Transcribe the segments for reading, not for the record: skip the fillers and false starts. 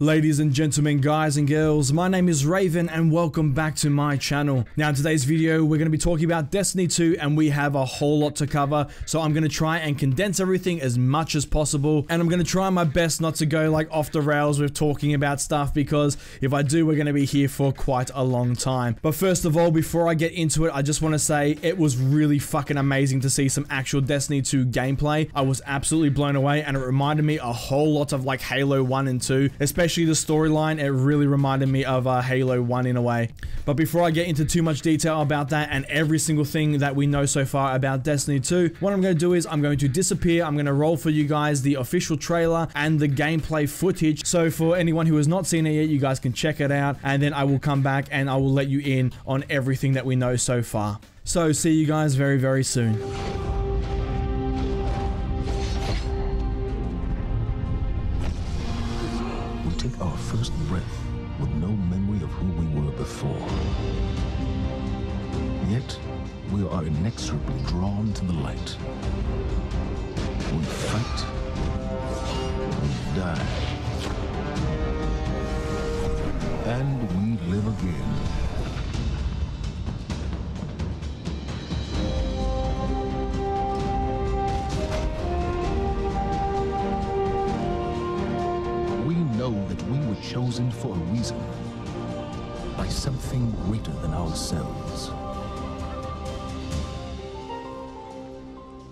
Ladies and gentlemen, guys and girls, my name is Raven and welcome back to my channel. Now in today's video, we're going to be talking about Destiny 2 and we have a whole lot to cover. So I'm going to try and condense everything as much as possible. And I'm going to try my best not to go like off the rails with talking about stuff, because if I do, we're going to be here for quite a long time. But first of all, before I get into it, I just want to say it was really fucking amazing to see some actual Destiny 2 gameplay. I was absolutely blown away and it reminded me a whole lot of like Halo 1 and 2, especially the storyline. It really reminded me of Halo 1 in a way. But before I get into too much detail about that and every single thing that we know so far about Destiny 2, what I'm going to do is I'm going to disappear. I'm going to roll for you guys the official trailer and the gameplay footage. So for anyone who has not seen it yet, you guys can check it out, and then I will come back and I will let you in on everything that we know so far. So see you guys very, very soon. First breath with no memory of who we were before. Yet, we are inexorably drawn to the light. We fight, we die, and we live again. Chosen for a reason, by something greater than ourselves.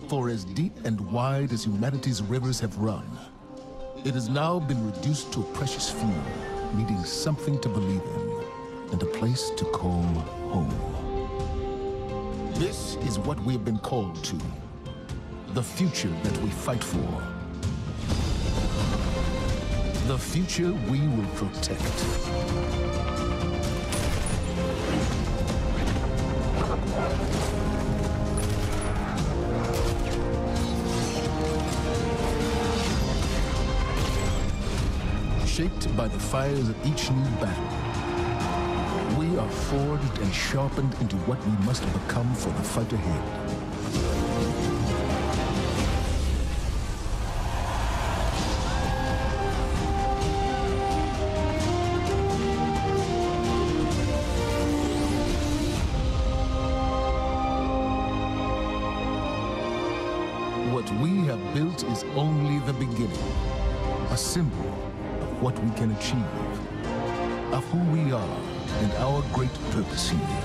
For as deep and wide as humanity's rivers have run, it has now been reduced to a precious few, needing something to believe in and a place to call home. This is what we have been called to, the future that we fight for. The future we will protect. Shaped by the fires of each new battle, we are forged and sharpened into what we must become for the fight ahead. Built is only the beginning, a symbol of what we can achieve, of who we are and our great purpose here.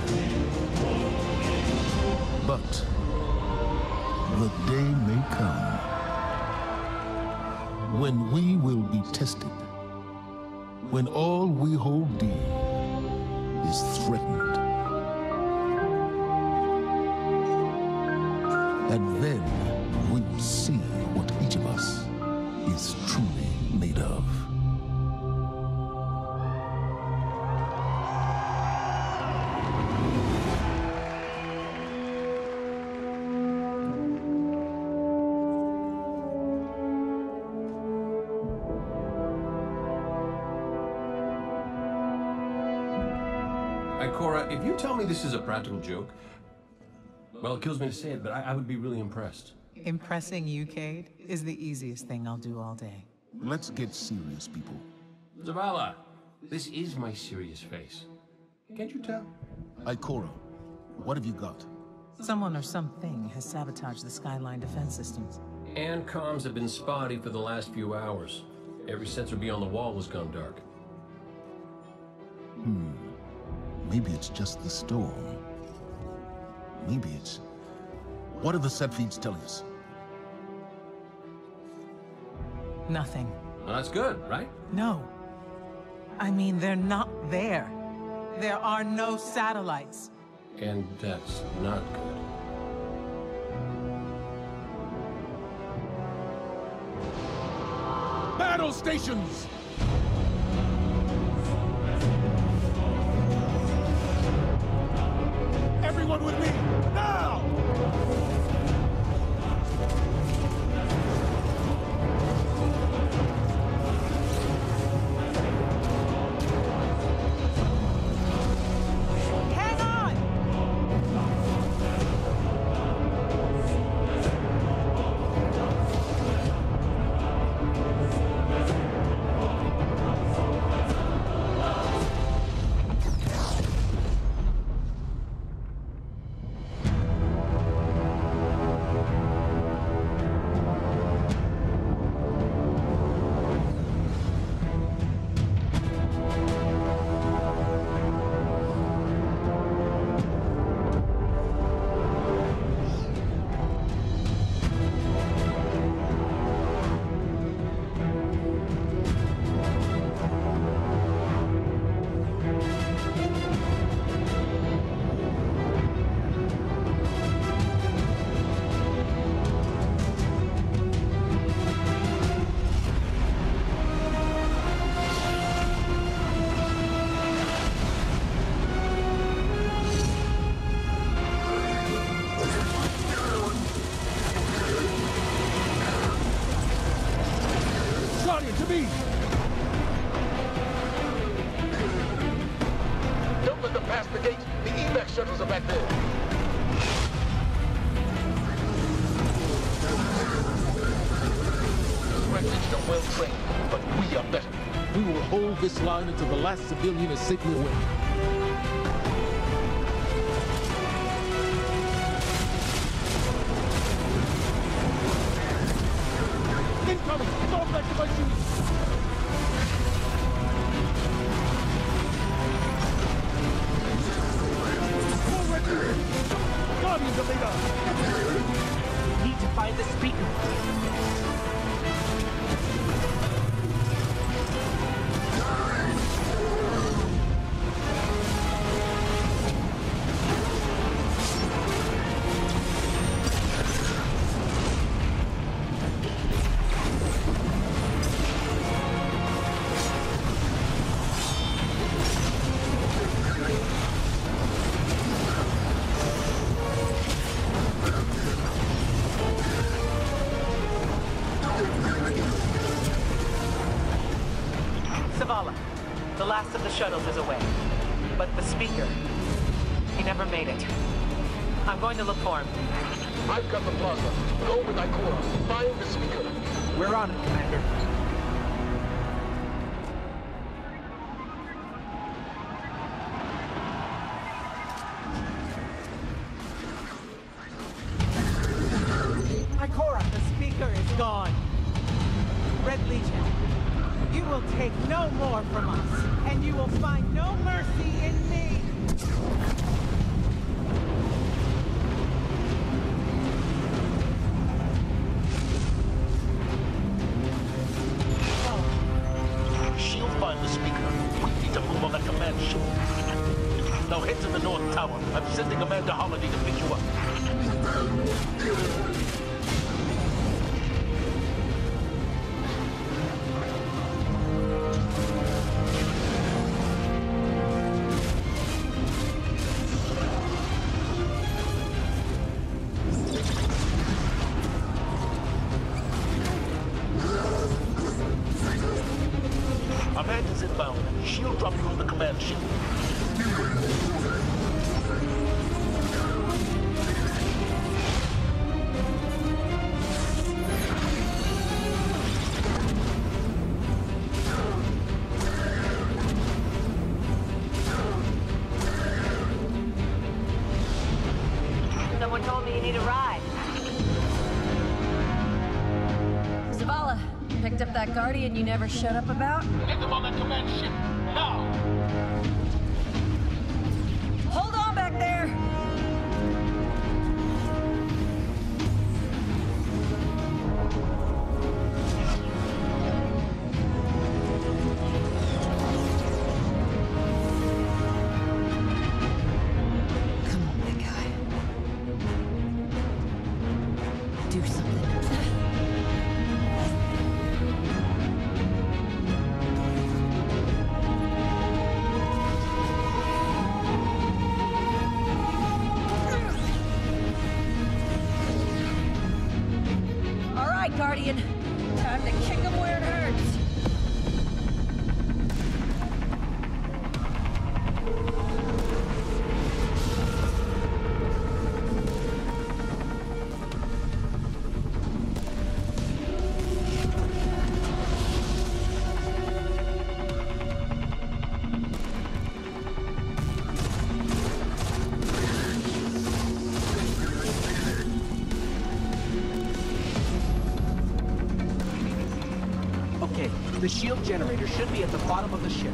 But the day may come when we will be tested, when all we hold dear is threatened. And then we will see what each of us is truly made of. Cora, if you tell me this is a practical joke, well, it kills me to say it, but I would be really impressed. Impressing you, Cade, is the easiest thing I'll do all day. Let's get serious, people. Zavala, this is my serious face. Can't you tell? Ikora, what have you got? Someone or something has sabotaged the Skyline defense systems. And comms have been spotty for the last few hours. Every sensor beyond the wall has gone dark. Maybe it's just the storm. Maybe it's... What are the set feeds telling us? Nothing. Well, that's good, right? No. I mean, they're not there. There are no satellites. And that's not good. Battle stations! Everyone with me, now! back there. Residents are well trained, but we are better. We will hold this line until the last civilian is safely away. Incoming! Fall back to my shoes! Guardians of Ada! We need to find the speaker. Shuttles is away, but the speaker, he never made it. I'm going to look for him. I've got the plaza. Go with Ikora. Find the speaker. We're on it, Commander. Ikora, the speaker is gone. Red Legion, you will take no more from us. And you will find no mercy in me! Oh. She'll find the speaker. We need to move on that command ship. Now head to the North Tower. I'm sending Commander Holiday to pick you up. That Guardian you never shut up about? Get them on that command ship, now! Hold on back there! Come on, big guy. Do something. Time to kick him where it hurts. The shield generator should be at the bottom of the ship.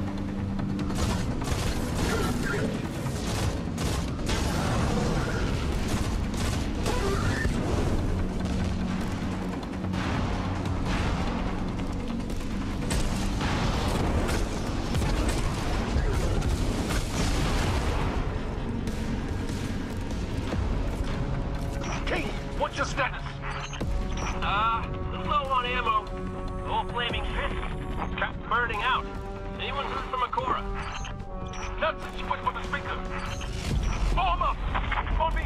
King, what's your status? Low on ammo. All flaming fists. Trap burning out. Anyone heard from Akora? That's it, she went for the speaker. Form up! On me!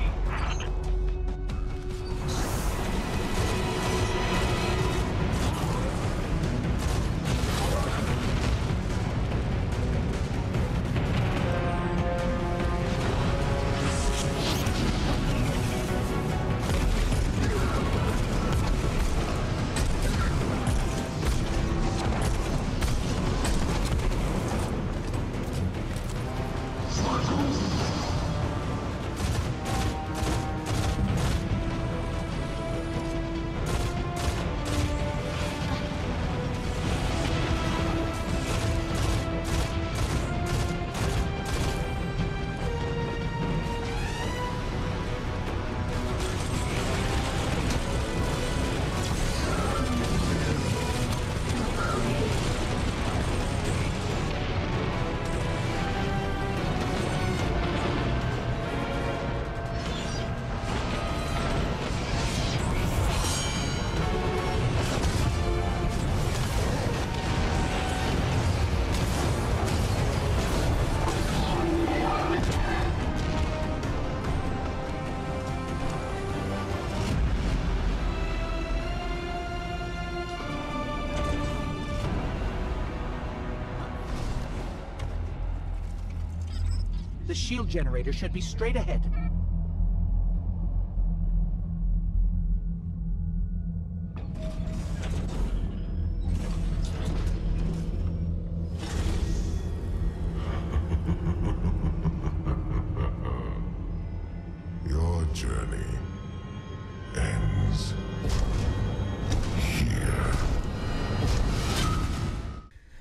The shield generator should be straight ahead. Your journey ends here.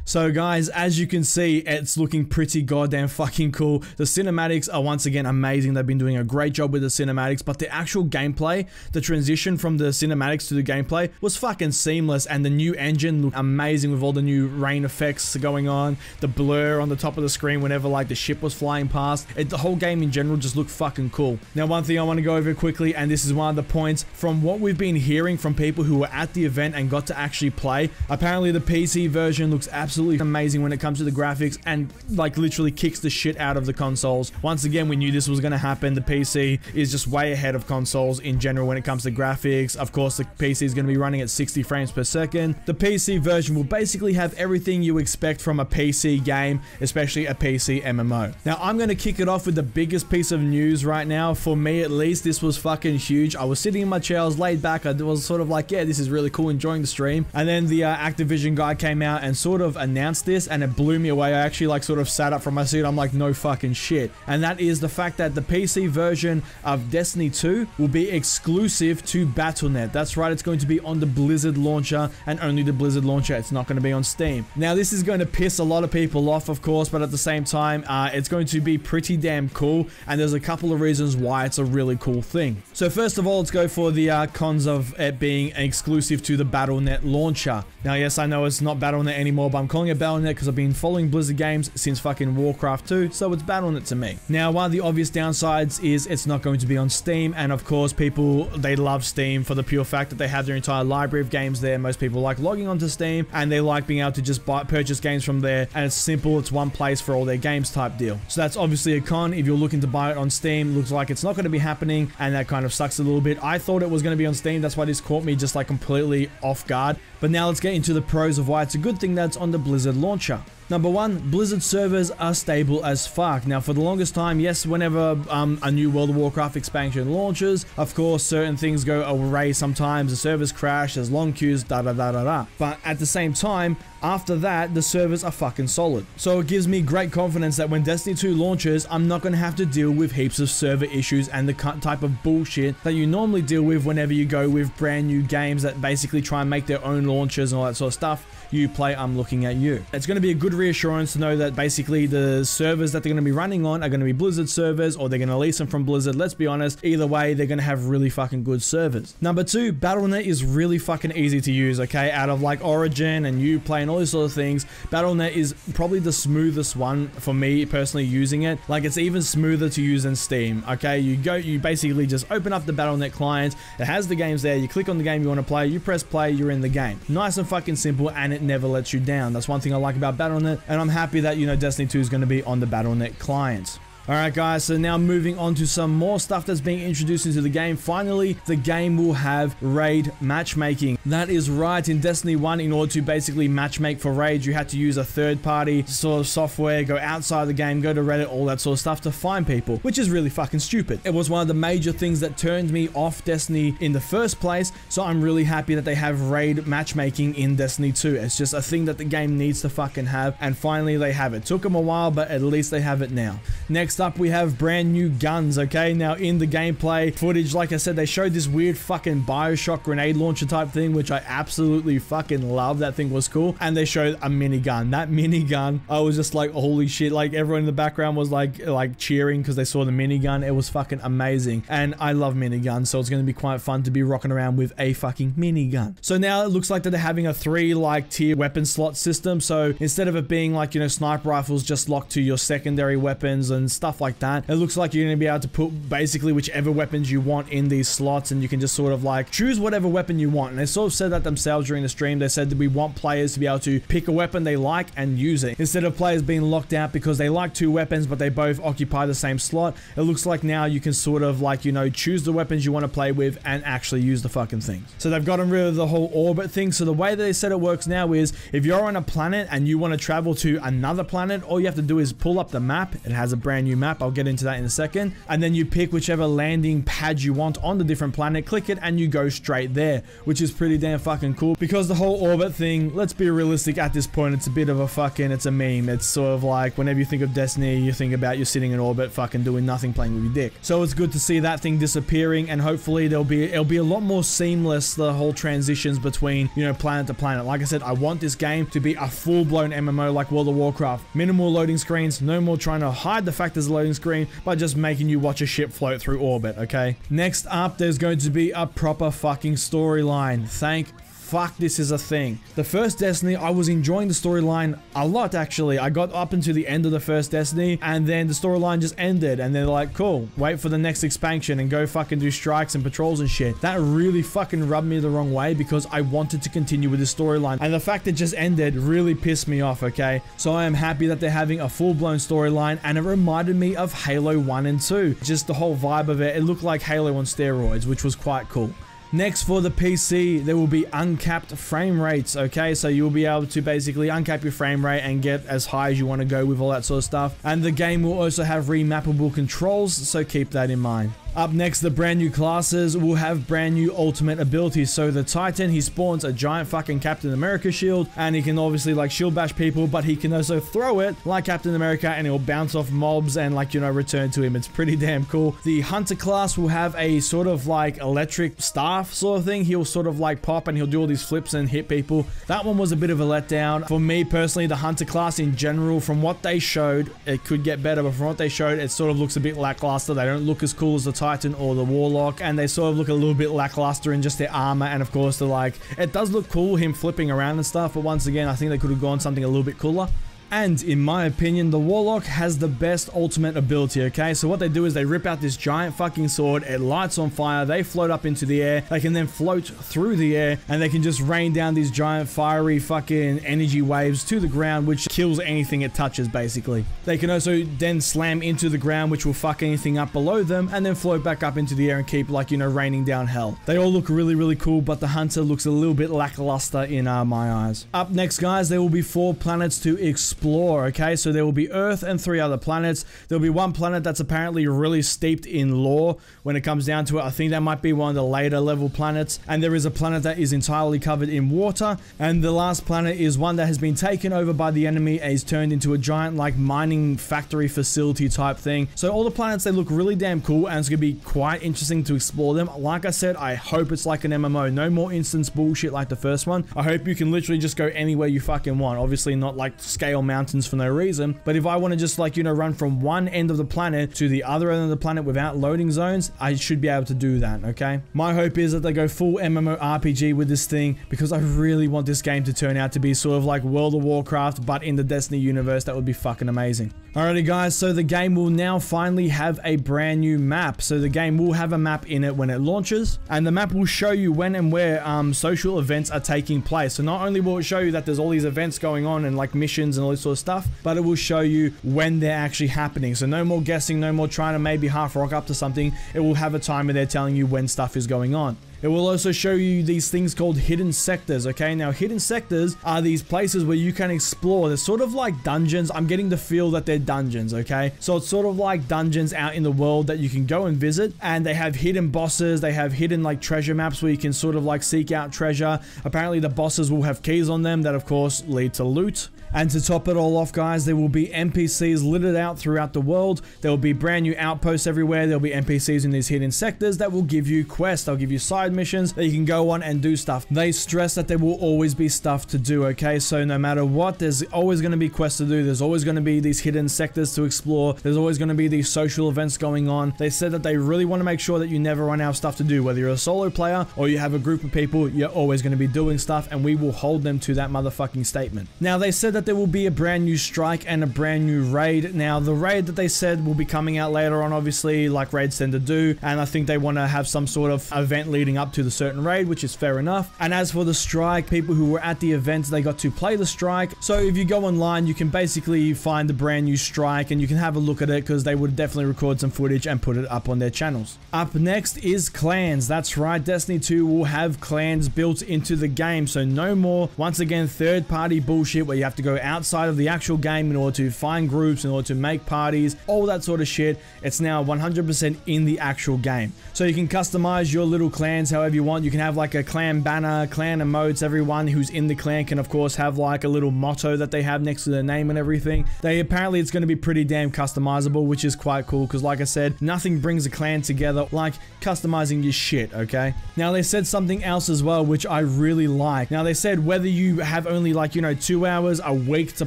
So guys, as you can see, it's looking pretty goddamn fucking cool. The cinematics are once again amazing. They've been doing a great job with the cinematics, but the actual gameplay, the transition from the cinematics to the gameplay was fucking seamless, and the new engine looked amazing with all the new rain effects going on, the blur on the top of the screen whenever like the ship was flying past. The whole game in general just looked fucking cool. Now, one thing I want to go over quickly, and this is one of the points from what we've been hearing from people who were at the event and got to actually play, apparently the PC version looks absolutely amazing when it comes to the graphics and like literally kicks the shit out of the consoles. Once again, we knew this was going to happen. The PC is just way ahead of consoles in general when it comes to graphics. Of course, the PC is going to be running at 60 frames per second. The PC version will basically have everything you expect from a PC game, especially a PC MMO. Now, I'm going to kick it off with the biggest piece of news right now. For me, at least, this was fucking huge. I was sitting in my chair, I was laid back. I was sort of like, yeah, this is really cool, enjoying the stream. And then the Activision guy came out and sort of announced this, and it blew me away. I actually like sort of sat up from my seat. I'm like, no fucking shit. And that is the fact that the PC version of Destiny 2 will be exclusive to BattleNet. That's right, it's going to be on the Blizzard launcher and only the Blizzard launcher. It's not going to be on Steam. Now, this is going to piss a lot of people off, of course, but at the same time, it's going to be pretty damn cool, and there's a couple of reasons why it's a really cool thing. So first of all, let's go for the cons of it being exclusive to the BattleNet launcher. Now, yes, I know it's not BattleNet anymore, but I'm calling it BattleNet because I've been following Blizzard games since fucking Warcraft 2, so it's BattleNet to me. Now, one of the obvious downsides is it's not going to be on Steam, and of course, people, they love Steam for the pure fact that they have their entire library of games there. Most people like logging onto Steam, and they like being able to just purchase games from there, and it's simple, it's one place for all their games type deal. So that's obviously a con. If you're looking to buy it on Steam, looks like it's not going to be happening, and that kind of sucks a little bit. I thought it was going to be on Steam, that's why this caught me just like completely off guard. But now let's get into the pros of why it's a good thing that's on the Blizzard launcher. Number one, Blizzard servers are stable as fuck. Now, for the longest time, yes, whenever a new World of Warcraft expansion launches, of course, certain things go awry sometimes, the servers crash, there's long queues, da-da-da-da-da. But at the same time, after that, the servers are fucking solid. So it gives me great confidence that when Destiny 2 launches, I'm not going to have to deal with heaps of server issues and the type of bullshit that you normally deal with whenever you go with brand new games that basically try and make their own launches and all that sort of stuff. You play, I'm looking at you. It's going to be a good reassurance to know that basically the servers that they're going to be running on are going to be Blizzard servers, or they're going to lease them from Blizzard. Let's be honest, either way, they're going to have really fucking good servers. Number two, BattleNet is really fucking easy to use, okay? Out of like Origin and Uplay and all these sort of things, BattleNet is probably the smoothest one for me personally using it. Like, it's even smoother to use than Steam, okay? You basically just open up the BattleNet client, it has the games there, you click on the game you want to play, you press play, you're in the game. Nice and fucking simple, and it never lets you down. That's one thing I like about BattleNet, and I'm happy that, you know, Destiny 2 is going to be on the BattleNet client. Alright guys, so now moving on to some more stuff that's being introduced into the game. Finally, the game will have raid matchmaking. That is right, in Destiny 1, in order to basically matchmake for raids, you had to use a third party sort of software, go outside the game, go to Reddit, all that sort of stuff to find people, which is really fucking stupid. It was one of the major things that turned me off Destiny in the first place, so I'm really happy that they have raid matchmaking in Destiny 2. It's just a thing that the game needs to fucking have, and finally they have it. Took them a while, but at least they have it now. Next up, we have brand new guns, okay? Now, in the gameplay footage, like I said, they showed this weird fucking Bioshock grenade launcher type thing, which I absolutely fucking love. That thing was cool. And they showed a minigun. That minigun, I was just like, holy shit. Like, everyone in the background was like cheering because they saw the minigun. It was fucking amazing. And I love miniguns, so it's going to be quite fun to be rocking around with a fucking minigun. So now it looks like that they're having a three tier weapon slot system. So instead of it being like, you know, sniper rifles just locked to your secondary weapons and stuff like that, it looks like you're going to be able to put basically whichever weapons you want in these slots, and you can just sort of like choose whatever weapon you want. And they sort of said that themselves during the stream. They said that we want players to be able to pick a weapon they like and use it, instead of players being locked out because they like two weapons but they both occupy the same slot. It looks like now you can sort of like, you know, choose the weapons you want to play with and actually use the fucking thing. So they've gotten rid of the whole orbit thing. So the way that they said it works now is if you're on a planet and you want to travel to another planet, all you have to do is pull up the map. It has a brand new new map. I'll get into that in a second. And then you pick whichever landing pad you want on the different planet, click it, and you go straight there, which is pretty damn fucking cool, because the whole orbit thing, let's be realistic at this point, it's a bit of a fucking, it's a meme. It's sort of like whenever you think of Destiny, you think about you sitting in orbit fucking doing nothing, playing with your dick. So it's good to see that thing disappearing, and hopefully it'll be a lot more seamless, the whole transitions between, you know, planet to planet. Like I said, I want this game to be a full-blown MMO like World of Warcraft. Minimal loading screens, no more trying to hide the fact there's a loading screen by just making you watch a ship float through orbit, okay? Next up, there's going to be a proper fucking storyline. Thank fuck, this is a thing. The first Destiny, I was enjoying the storyline a lot, actually. I got up into the end of the first Destiny, and then the storyline just ended, and they're like, cool, wait for the next expansion and go fucking do strikes and patrols and shit. That really fucking rubbed me the wrong way, because I wanted to continue with the storyline, and the fact it just ended really pissed me off, okay? So I am happy that they're having a full-blown storyline, and it reminded me of Halo 1 and 2. Just the whole vibe of it, it looked like Halo on steroids, which was quite cool. Next, for the PC, there will be uncapped frame rates, okay? So you'll be able to basically uncap your frame rate and get as high as you want to go with all that sort of stuff. And the game will also have remappable controls, so keep that in mind. Up next, the brand new classes will have brand new ultimate abilities. So the Titan, he spawns a giant fucking Captain America shield, and he can obviously like shield bash people, but he can also throw it like Captain America, and it'll bounce off mobs and, like, you know, return to him. It's pretty damn cool. The Hunter class will have a sort of like electric staff sort of thing. He'll sort of like pop and he'll do all these flips and hit people. That one was a bit of a letdown. For me personally, the Hunter class in general, from what they showed, it could get better, but from what they showed, it sort of looks a bit lackluster. They don't look as cool as the Titan or the Warlock, and they sort of look a little bit lackluster in just their armor, and of course they're like, it does look cool, him flipping around and stuff, but once again, I think they could have gone something a little bit cooler. And in my opinion, the Warlock has the best ultimate ability, okay? So what they do is they rip out this giant fucking sword, it lights on fire, they float up into the air, they can then float through the air, and they can just rain down these giant fiery fucking energy waves to the ground, which kills anything it touches, basically. They can also then slam into the ground, which will fuck anything up below them, and then float back up into the air and keep, like, you know, raining down hell. They all look really, really cool, but the Hunter looks a little bit lackluster in my eyes. Up next, guys, there will be 4 planets to explore, okay? So there will be Earth and 3 other planets. There'll be one planet that's apparently really steeped in lore when it comes down to it. I think that might be one of the later level planets. And there is a planet that is entirely covered in water. And the last planet is one that has been taken over by the enemy and is turned into a giant, like, mining factory facility type thing. So all the planets, they look really damn cool, and it's gonna be quite interesting to explore them. Like I said, I hope it's like an MMO. No more instance bullshit like the first one. I hope you can literally just go anywhere you fucking want. Obviously not like scale mountains for no reason, but if I want to just, like, you know, run from one end of the planet to the other end of the planet without loading zones, I should be able to do that, okay? My hope is that they go full MMORPG with this thing, because I really want this game to turn out to be sort of like World of Warcraft, but in the Destiny universe. That would be fucking amazing. Alrighty, guys, so the game will now finally have a brand new map. So the game will have a map in it when it launches, and the map will show you when and where social events are taking place. So not only will it show you that there's all these events going on and, like, missions and all this sort of stuff, but it will show you when they're actually happening. So no more guessing, no more trying to maybe half rock up to something. It will have a timer there telling you when stuff is going on. It will also show you these things called hidden sectors, okay? Now, hidden sectors are these places where you can explore. They're sort of like dungeons. I'm getting the feel that they're dungeons, okay? So it's sort of like dungeons out in the world that you can go and visit, and they have hidden bosses. They have hidden, like, treasure maps where you can sort of, like, seek out treasure. Apparently, the bosses will have keys on them that, of course, lead to loot. And to top it all off, guys, there will be NPCs littered out throughout the world. There will be brand new outposts everywhere. There will be NPCs in these hidden sectors that will give you quests. They'll give you side missions that you can go on and do stuff. They stress that there will always be stuff to do, okay? So no matter what, there's always going to be quests to do. There's always going to be these hidden sectors to explore. There's always going to be these social events going on. They said that they really want to make sure that you never run out of stuff to do. Whether you're a solo player or you have a group of people, you're always going to be doing stuff, and we will hold them to that motherfucking statement. Now, they said that there will be a brand new strike and a brand new raid. Now, the raid that they said will be coming out later on, obviously, like raids tend to do, and I think they want to have some sort of event leading up to the certain raid, which is fair enough. And as for the strike, people who were at the event, they got to play the strike. So if you go online, you can basically find the brand new strike and you can have a look at it, because they would definitely record some footage and put it up on their channels. Up next is clans. That's right, Destiny 2 will have clans built into the game. So no more, once again, third party bullshit where you have to go go outside of the actual game in order to find groups, in order to make parties, all that sort of shit. It's now 100% in the actual game. So you can customize your little clans however you want. You can have like a clan banner, clan emotes. Everyone who's in the clan can of course have like a little motto that they have next to their name and everything. Apparently it's going to be pretty damn customizable, which is quite cool because like I said, nothing brings a clan together like customizing your shit, okay? Now they said something else as well, which I really like. Now they said whether you have only like, you know, 2 hours a week to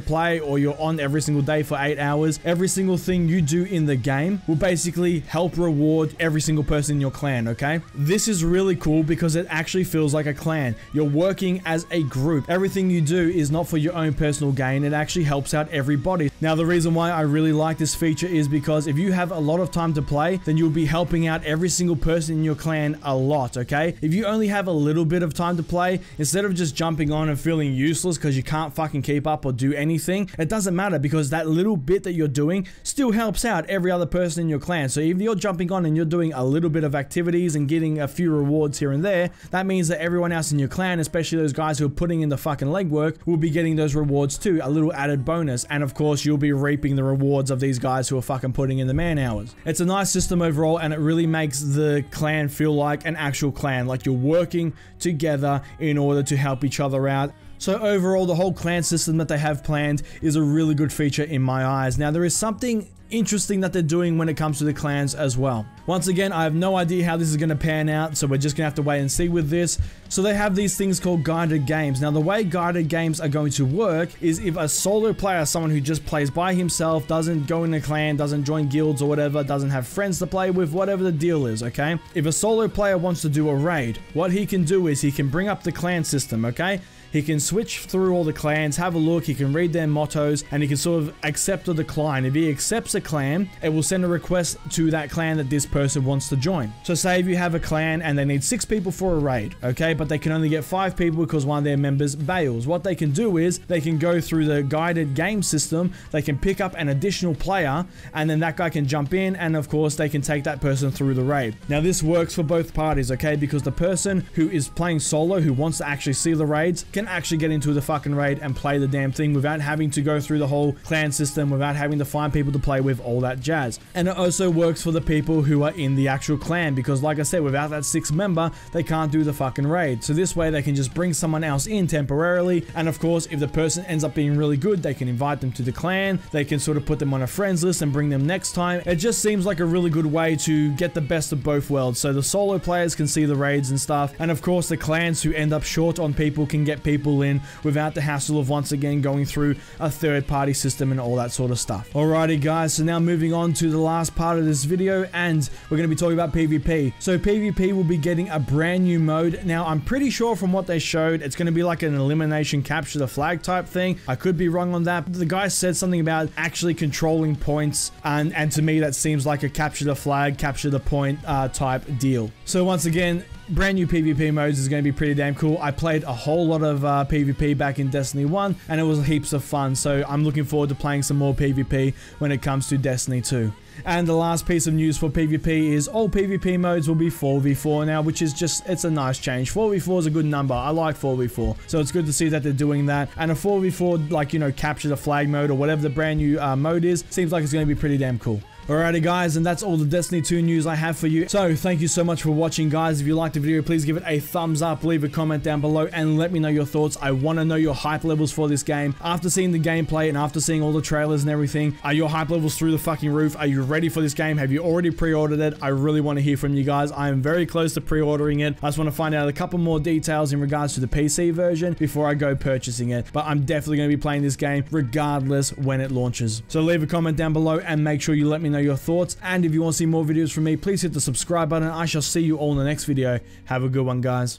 play or you're on every single day for 8 hours, every single thing you do in the game will basically help reward every single person in your clan, okay? This is really cool because it actually feels like a clan. You're working as a group. Everything you do is not for your own personal gain. It actually helps out everybody. Now, the reason why I really like this feature is because if you have a lot of time to play, then you'll be helping out every single person in your clan a lot, okay? If you only have a little bit of time to play, instead of just jumping on and feeling useless because you can't fucking keep up or do anything, it doesn't matter because that little bit that you're doing still helps out every other person in your clan. So if you're jumping on and you're doing a little bit of activities and getting a few rewards here and there, that means that everyone else in your clan, especially those guys who are putting in the fucking legwork, will be getting those rewards too, a little added bonus. And of course, you'll be reaping the rewards of these guys who are fucking putting in the man hours. It's a nice system overall, and it really makes the clan feel like an actual clan, like you're working together in order to help each other out. So overall, the whole clan system that they have planned is a really good feature in my eyes. Now, there is something interesting that they're doing when it comes to the clans as well. Once again, I have no idea how this is going to pan out, so we're just going to have to wait and see with this. So they have these things called guided games. Now, the way guided games are going to work is if a solo player, someone who just plays by himself, doesn't go in a clan, doesn't join guilds or whatever, doesn't have friends to play with, whatever the deal is, okay? If a solo player wants to do a raid, what he can do is he can bring up the clan system, okay? He can switch through all the clans, have a look, he can read their mottos, and he can sort of accept or decline. If he accepts a clan, it will send a request to that clan that this person wants to join. So say if you have a clan and they need 6 people for a raid, okay, but they can only get 5 people because one of their members bails. What they can do is they can go through the guided game system, they can pick up an additional player, and then that guy can jump in, and of course they can take that person through the raid. Now this works for both parties, okay, because the person who is playing solo, who wants to actually see the raids, can actually get into the fucking raid and play the damn thing without having to go through the whole clan system, without having to find people to play with, all that jazz. And it also works for the people who are in the actual clan, because like I said, without that 6th member, they can't do the fucking raid. So this way they can just bring someone else in temporarily, and of course if the person ends up being really good, they can invite them to the clan, they can sort of put them on a friends list and bring them next time. It just seems like a really good way to get the best of both worlds, so the solo players can see the raids and stuff, and of course the clans who end up short on people can get people in without the hassle of once again going through a third party system and all that sort of stuff. Alrighty guys, so now moving on to the last part of this video, and we're going to be talking about PvP. So PvP will be getting a brand new mode. Now I'm pretty sure from what they showed, it's going to be like an elimination capture the flag type thing. I could be wrong on that, but the guy said something about actually controlling points, and to me that seems like a capture the flag, capture the point type deal. So once again, brand new PvP modes is going to be pretty damn cool. I played a whole lot of PvP back in Destiny 1, and it was heaps of fun, so I'm looking forward to playing some more PvP when it comes to Destiny 2. And the last piece of news for PvP is all PvP modes will be 4v4 now, which is just, it's a nice change. 4v4 is a good number. I like 4v4. So it's good to see that they're doing that. And a 4v4, like, you know, capture the flag mode or whatever the brand new mode is, seems like it's going to be pretty damn cool. Alrighty guys, and that's all the Destiny 2 news I have for you. So thank you so much for watching guys. If you liked the video, please give it a thumbs up, leave a comment down below, and let me know your thoughts. I want to know your hype levels for this game. After seeing the gameplay and after seeing all the trailers and everything, are your hype levels through the fucking roof? Are you ready for this game? Have you already pre-ordered it? I really want to hear from you guys. I am very close to pre-ordering it. I just want to find out a couple more details in regards to the PC version before I go purchasing it. But I'm definitely going to be playing this game regardless when it launches. So leave a comment down below and make sure you let me know your thoughts. And if you want to see more videos from me, please hit the subscribe button. I shall see you all in the next video. Have a good one, guys.